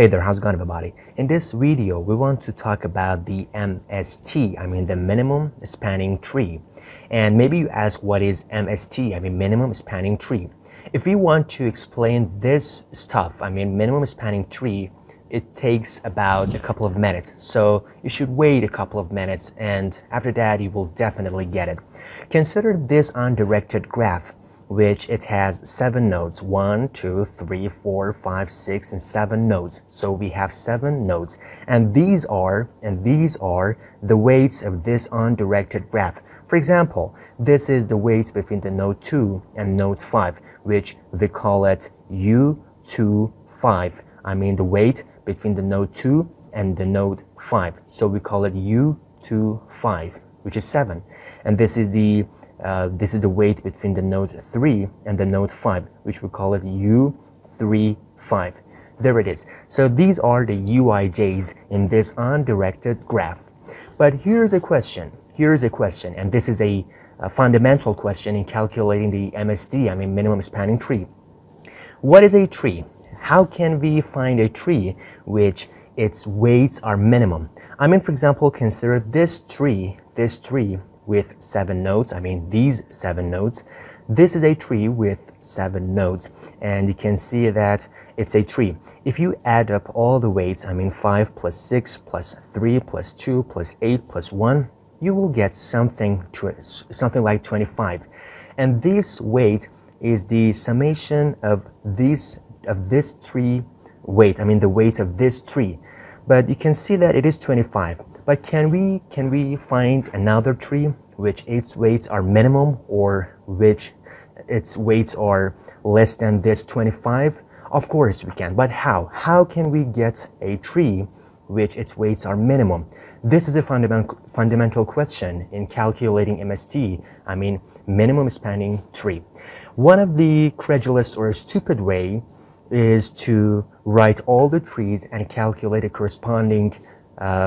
Hey there, how's it going, everybody? In this video, we want to talk about the MST, I mean the Minimum Spanning Tree. And maybe you ask, what is MST? I mean Minimum Spanning Tree. If we want to explain this stuff, I mean Minimum Spanning Tree, it takes about a couple of minutes. So you should wait a couple of minutes, and after that, you will definitely get it. Consider this undirected graph, which it has 7 nodes, 1, 2, 3, 4, 5, 6, and 7 nodes. So we have 7 nodes, and these are the weights of this undirected graph. For example, this is the weights between the node 2 and node 5, which we call it U25. I mean the weight between the node 2 and the node 5. So we call it U25, which is 7, and this is the weight between the nodes 3 and the node 5, which we call it U35. There it is. So these are the UIJs in this undirected graph. But here's a question, and this is a fundamental question in calculating the MST, I mean Minimum Spanning Tree. What is a tree? How can we find a tree which its weights are minimum? I mean, for example, consider this tree with 7 nodes, I mean these 7 nodes. This is a tree with 7 nodes, and you can see that it's a tree. If you add up all the weights, I mean 5 plus 6 plus 3 plus 2 plus 8 plus 1, you will get something like 25. And this weight is the summation of this tree weight, I mean the weight of this tree. But you can see that it is 25. But can we find another tree which its weights are minimum, or which its weights are less than this 25? Of course we can, but how? How can we get a tree which its weights are minimum? This is a fundamental question in calculating MST, I mean Minimum Spanning Tree. One of the credulous or stupid way is to write all the trees and calculate the corresponding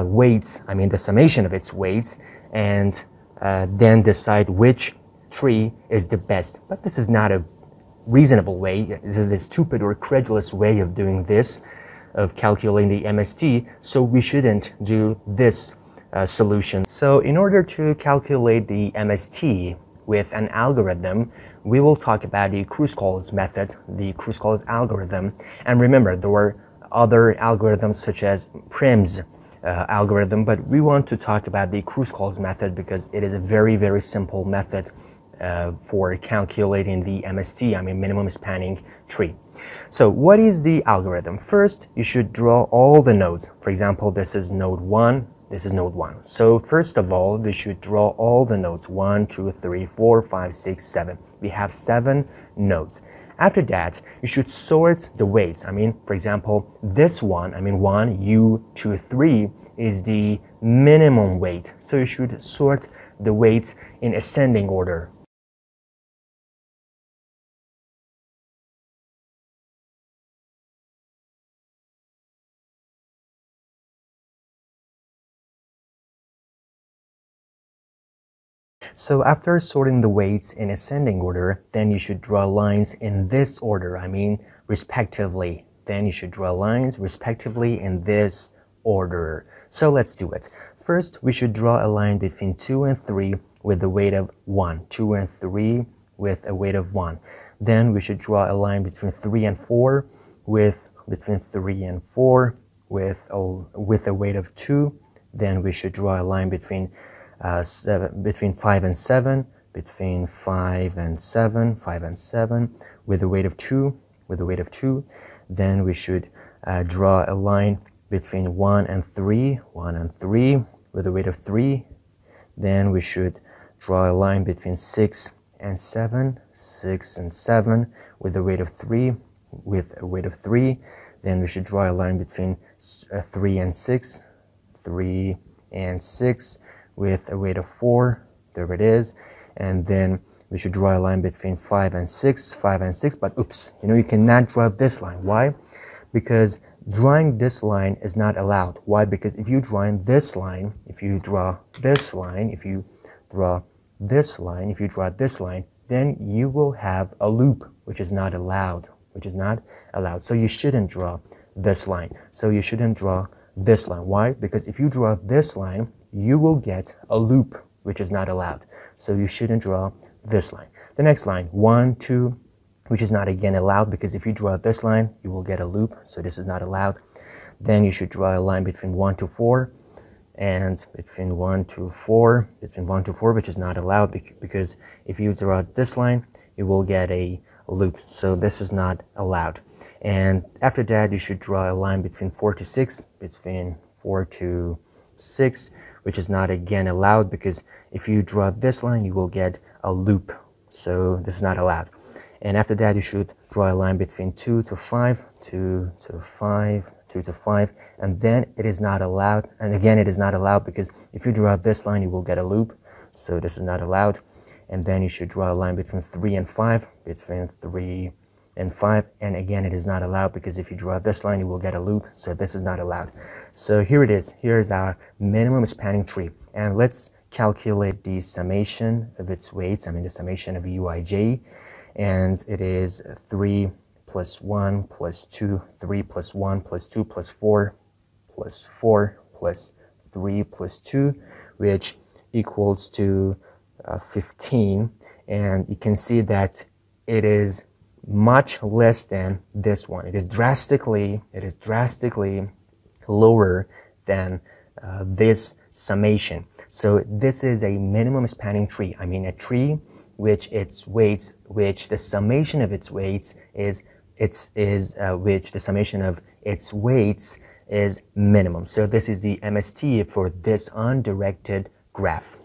weights, I mean the summation of its weights, and then decide which tree is the best. But this is not a reasonable way. This is a stupid or credulous way of doing this, of calculating the MST, so we shouldn't do this solution. So in order to calculate the MST with an algorithm, we will talk about the Kruskal's method, the Kruskal's algorithm. And remember, there were other algorithms such as Prim's algorithm, but we want to talk about the Kruskal's method because it is a very, very simple method for calculating the MST, I mean Minimum Spanning Tree. So what is the algorithm? First, you should draw all the nodes. For example, this is node 1, this is node 1. So first of all, we should draw all the nodes, 1, 2, 3, 4, 5, 6, 7. We have 7 nodes. After that, you should sort the weights. I mean, for example, this one, I mean 1U23 is the minimum weight. So you should sort the weights in ascending order. So after sorting the weights in ascending order, then you should draw lines in this order, I mean respectively. Then you should draw lines respectively in this order. So let's do it. First, we should draw a line between 2 and 3 with a weight of 1. 2 and 3 with a weight of 1. Then we should draw a line between 3 and 4 with a weight of 2. Then we should draw a line between 5 and 7, between 5 and 7 with a weight of 2, Then we should draw a line between 1 and 3 with a weight of 3. Then we should draw a line between 6 and 7 with a weight of 3, Then we should draw a line between 3 and 6 with a weight of 4, there it is. And then we should draw a line between 5 and 6, but oops, you know, you cannot draw this line. Why? Because drawing this line is not allowed. Why? Because if you draw this line, if you draw this line, then you will have a loop, which is not allowed. So you shouldn't draw this line. So you shouldn't draw this line. Why? Because if you draw this line, you will get a loop, which is not allowed. So you shouldn't draw this line. The next line, 1, 2, which is not again allowed, because if you draw this line, you will get a loop. So this is not allowed. Then you should draw a line between 1 to 4, and between 1 to 4, between 1 to 4, which is not allowed, because if you draw this line, you will get a loop. So this is not allowed. And after that, you should draw a line between 4 to 6, between 4 to 6, which is not again allowed, because if you draw this line, you will get a loop. So this is not allowed. And after that, you should draw a line between 2 to 5, 2 to 5, 2 to 5, and then it is not allowed. And again, it is not allowed, because if you draw this line, you will get a loop. So this is not allowed. And then you should draw a line between 3 and 5, between 3 and 5, and again, it is not allowed, because if you draw this line, you will get a loop. So this is not allowed. So here it is. Here is our minimum spanning tree, and let's calculate the summation of its weights. I mean, the summation of uij, and it is 3 plus 1 plus 2, 3 plus 1 plus 2 plus 4 plus 4 plus 3 plus 2, which equals to 15, and you can see that it is much less than this one. It is drastically lower than this summation. So this is a minimum spanning tree. I mean, a tree which the summation of its weights is minimum. So this is the MST for this undirected graph.